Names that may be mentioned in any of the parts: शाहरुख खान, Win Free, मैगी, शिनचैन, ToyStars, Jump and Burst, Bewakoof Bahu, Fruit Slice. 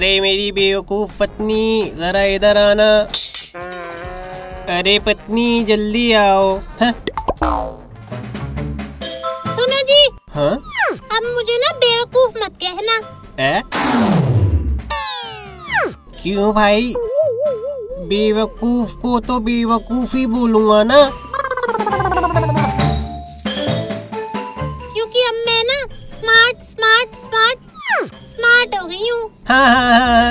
अरे मेरी बेवकूफ़ पत्नी ज़रा इधर आना। अरे पत्नी जल्दी आओ। सुनो जी। हाँ? अब मुझे ना बेवकूफ़ मत कहना। क्यों भाई? बेवकूफ़ को तो बेवकूफ़ ही बोलूँगा ना, क्योंकि अब मैं ना स्मार्ट स्मार्ट स्मार्ट स्मार्ट हो गई हूँ। हाँ,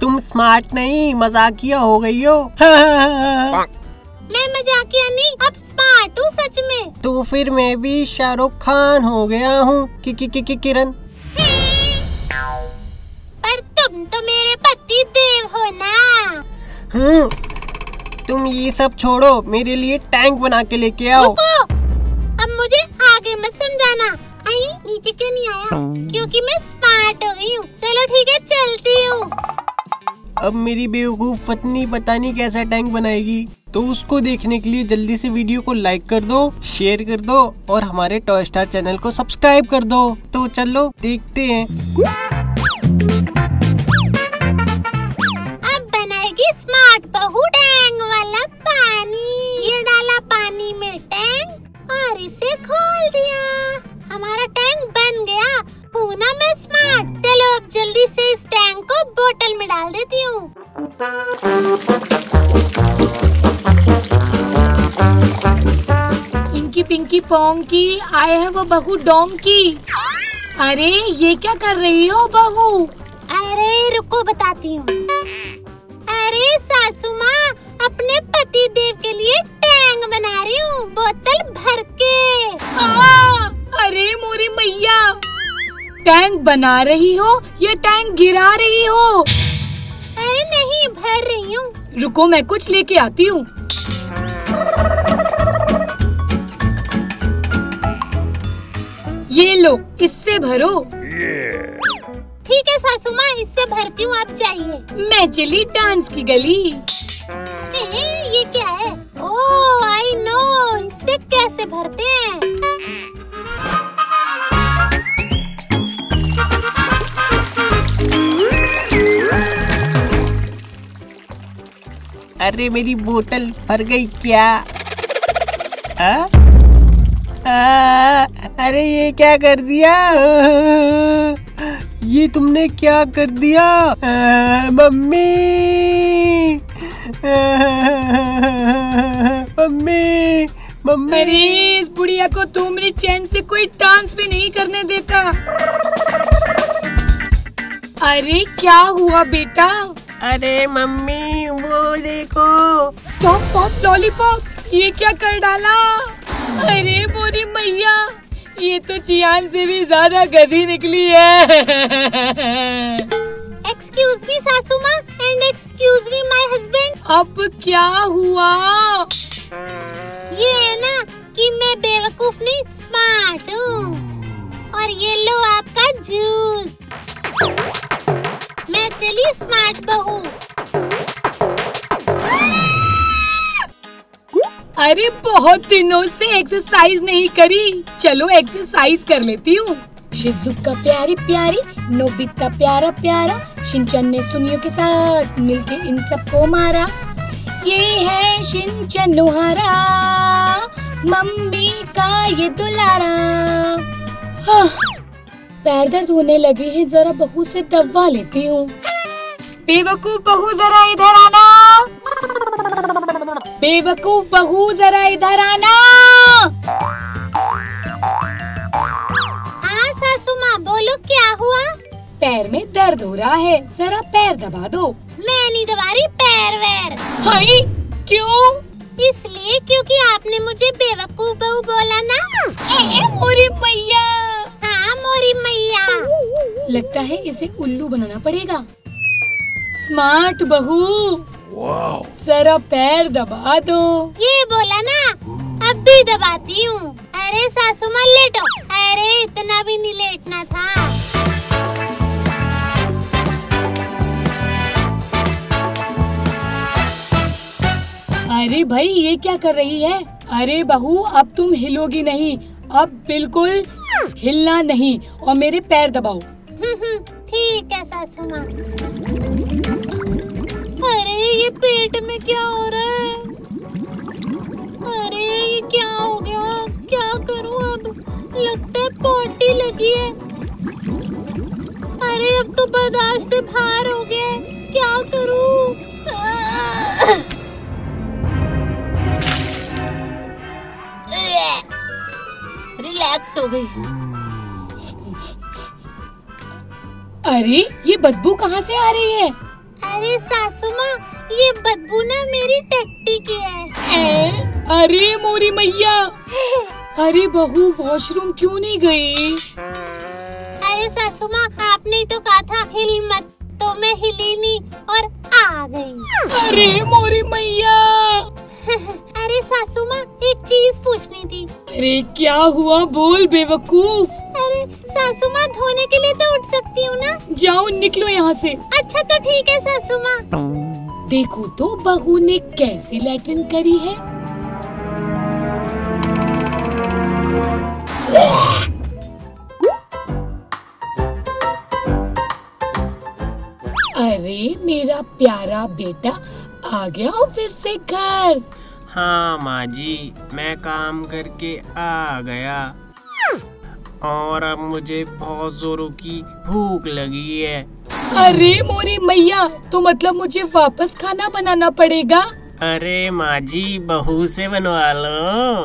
तुम स्मार्ट नहीं मजाकिया हो गई हो। मैं मजाकिया नहीं, अब स्मार्ट हूँ सच में। तो फिर मैं भी शाहरुख खान हो गया हूँ। किरण, पर तुम तो मेरे पति देव हो ना। तुम ये सब छोड़ो, मेरे लिए टैंक बना के लेके आओ। अब मुझे आगे मत समझाना। आई नीचे क्यों नहीं आया? क्योंकि मैं स्मार्ट हो गई हूँ। चलो ठीक है, चलती हूँ। अब मेरी बेवकूफ़ पत्नी पता नहीं कैसा टैंक बनाएगी। तो उसको देखने के लिए जल्दी से वीडियो को लाइक कर दो, शेयर कर दो और हमारे टॉय स्टार चैनल को सब्सक्राइब कर दो। तो चलो देखते हैं। अब बनाएगी स्मार्ट बहू टैंक वाला पानी। ये डाला पानी में टैंक और इसे खोल दिया। हमारा टैंक बन गया। पूना में स्मार्ट। चलो अब जल्दी से इस टैंक को बोतल में डाल देती हूँ। पिंकी पिंकी पोंकी आए हैं वो बहू डोंकी। अरे ये क्या कर रही हो बहू? अरे रुको बताती हूँ। अरे सासू माँ, अपने पति देव के लिए टैंक बना रही हूँ बोतल भर के। अरे मोरी मैया, टैंक बना रही हो या टैंक गिरा रही हो? अरे नहीं, भर रही हूँ। रुको मैं कुछ लेके आती हूँ। ये लो, इससे भरो। ठीक है सासू माँ, इससे भरती हूँ, आप चाहिए? मैं चली डांस की गली। ये क्या है? ओह आई नो, इससे कैसे भरते हैं। अरे मेरी बोतल भर गई क्या? अरे ये क्या कर दिया? ये तुमने क्या कर दिया? Mummy mummy mummy. अरे इस बुढ़िया को तो मेरे चैन से कोई डांस भी नहीं करने देता। अरे क्या हुआ बेटा? अरे मम्मी वो देखो। स्टॉप पॉप लॉलीपॉप, ये क्या कर डाला? अरे मोरी मैया, ये तो चियान से भी ज्यादा गधी निकली है। एक्सक्यूज मी सासू माँ and excuse me my husband. अब क्या हुआ? ये है ना कि मैं बेवकूफ नहीं स्मार्ट हूँ। और ये लो आपका जूस। मैं चली स्मार्ट बहू। अरे बहुत दिनों से एक्सरसाइज नहीं करी, चलो एक्सरसाइज कर लेती हूँ। शिज़ुका प्यारी प्यारी, नोबिता प्यारा प्यारा, शिनचैन ने सुनियो के साथ मिलके इन सबको मारा। ये है शिनचैन नुहारा, मम्मी का ये दुलारा। हाँ, पैर दर्द होने लगे हैं, जरा बहू से दवा लेती हूँ। बेवकूफ बहू जरा इधर आना। बेवकूफ बहू जरा इधर आना। बोलो क्या हुआ? पैर में दर्द हो रहा है, जरा पैर दबा दो। मैं नहीं दबा रही पैर वैर। हाय क्यों? इसलिए क्योंकि आपने मुझे बेवकूफ बहू बोला ना। ए मोरी मैया। हाँ मोरी मैया। लगता है इसे उल्लू बनाना पड़ेगा। स्मार्ट बहू जरा पैर दबा दो। ये बोला ना, अब भी दबाती हूँ। अरे सासू माँ लेटो। अरे इतना भी नहीं लेटना था। अरे भाई ये क्या कर रही है? अरे बहू अब तुम हिलोगी नहीं, अब बिल्कुल हिलना नहीं और मेरे पैर दबाओ। ठीक है सासू माँ। अरे ये पेट में क्या हो रहा है? अरे ये क्या हो गया? क्या करूँ अब? लगता है पॉटी लगी है। अरे अब तो बर्दाश्त से बाहर हो गया, क्या करूँ? रिलैक्स हो गई। अरे ये बदबू कहाँ से आ रही है? अरे सासू माँ ये बदबू ना मेरी टट्टी की है। अरे मोरी मैया, अरे बहू वॉशरूम क्यों नहीं गई? अरे सासू माँ आपने तो कहा था हिल मत, तो मैं हिली नहीं और आ गई। अरे मोरी मैया। अरे सासू माँ एक चीज पूछनी थी। अरे क्या हुआ बोल बेवकूफ। अरे सासू माँ धोने के लिए तो उठ सकती हूँ ना? जाओ निकलो यहाँ से। अच्छा तो ठीक है सासू माँ। देखो तो बहू ने कैसी लैट्रिन करी है। अरे मेरा प्यारा बेटा आ गया ऑफिस से घर? हाँ माँ जी, मैं काम करके आ गया और अब मुझे बहुत जोरों की भूख लगी है। अरे मोरी मैया, तो मतलब मुझे वापस खाना बनाना पड़ेगा? अरे माँ जी बहू से बनवा लो।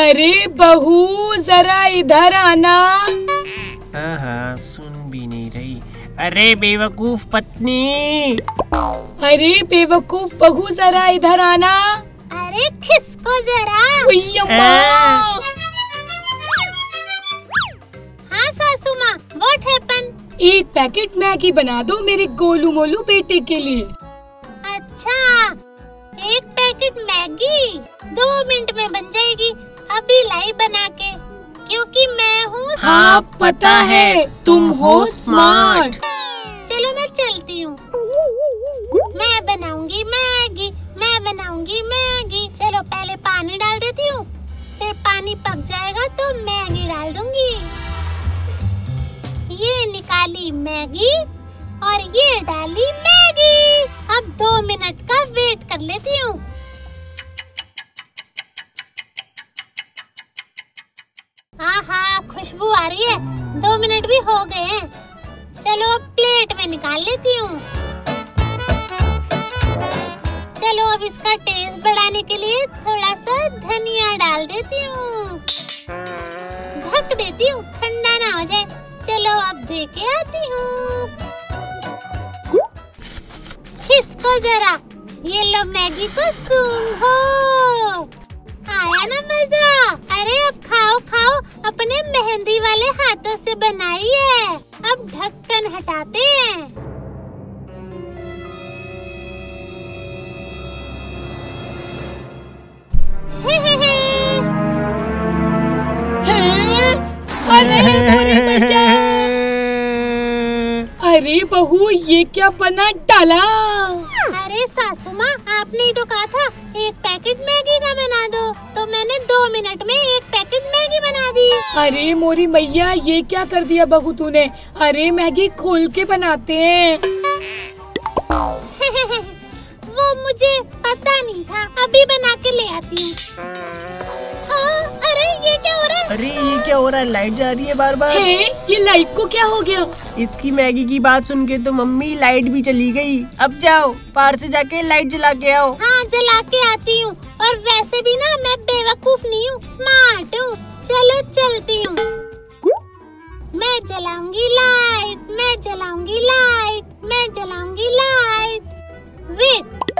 अरे बहू जरा इधर आना। हाँ सुन भी नहीं रही। अरे बेवकूफ पत्नी। अरे बेवकूफ बहू जरा इधर आना। अरे खिसको जरा। हाँ सासू माँ व्हाट हैपन? एक पैकेट मैगी बना दो मेरे गोलू मोलू बेटे के लिए। अच्छा एक पैकेट मैगी 2 मिनट में बन जाएगी, अभी लाई बना के, क्योंकि मैं हूँ। हाँ पता है तुम हो स्मार्ट। चलो मैं चलती हूँ, मैं बनाऊंगी मैगी, मैं बनाऊंगी मैगी। चलो पहले पानी डाल देती हूँ, फिर पानी पक जाएगा तो मैगी डाल दूंगी। ये निकाली मैगी और ये डाली मैगी। अब 2 मिनट का वेट कर लेती हूँ। आहा खुशबू आ रही है। 2 मिनट भी हो गए हैं। चलो अब प्लेट में निकाल लेती हूँ। चलो अब इसका टेस्ट बढ़ाने के लिए थोड़ा सा धनिया डाल देती हूँ, ढक देती हूँ ठंडा ना हो जाए। चलो अब दे के आती हूँ। खिसको जरा। ये लो मैगी को सूंघो। आया ना मजा? अरे अब खाओ खाओ, अपने मेहंदी वाले हाथों से बनाई है। अब ढक्कन हटाते हैं। अरे बहू ये क्या बना डाला? अरे सासू माँ आपने तो कहा था एक पैकेट मैगी का बना दो, तो मैंने 2 मिनट में एक पैकेट मैगी बना दी। अरे मोरी मैया ये क्या कर दिया बहू तूने? अरे मैगी खोल के बनाते हैं। वो मुझे पता नहीं था, अभी बना के ले आती हूँ। अरे ये क्या हो रहा है? लाइट जा रही है बार बार। ये लाइट को क्या हो गया? इसकी मैगी की बात सुन के तो मम्मी लाइट भी चली गई। अब जाओ पार से जाके लाइट जला के आओ। हाँ जला के आती हूँ, और वैसे भी ना मैं बेवकूफ नहीं हूँ, स्मार्ट हूँ। चलो चलती हूँ। मैं जलाऊंगी लाइट, मैं जलाऊंगी लाइट, मैं जलाऊंगी लाइट। वेट,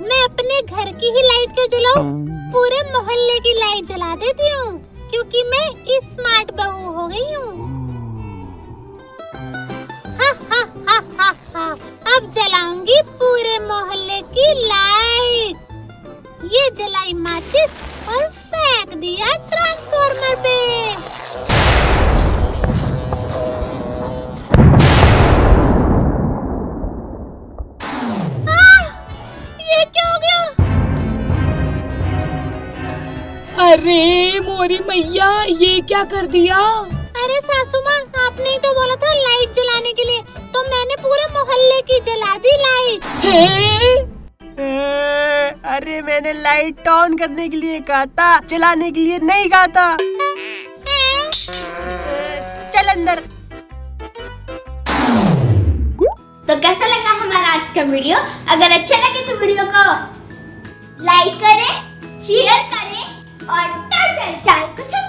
मैं अपने घर की ही लाइट क्यों जलाऊं? पूरे मोहल्ले की लाइट जला देती हूँ, क्योंकि मैं इस स्मार्ट बहू हो गई हूँ। हा हा हा हा हा, अब जलाऊंगी पूरे मोहल्ले की लाइट। ये जलाई माचिस और फेंक दिया ट्रांसफार्मर पे। अरे मोरी मैया, ये क्या कर दिया? अरे सासू माँ, आपने ही तो बोला था लाइट जलाने के लिए, तो मैंने पूरे मोहल्ले की जला दी लाइट। अरे मैंने लाइट ऑन करने के लिए कहा था, जलाने के लिए नहीं कहा था। चल अंदर। तो कैसा लगा हमारा आज का वीडियो? अगर अच्छा लगे तो वीडियो को लाइक करें, शेयर करें और टॉयस्टार्स चैनल को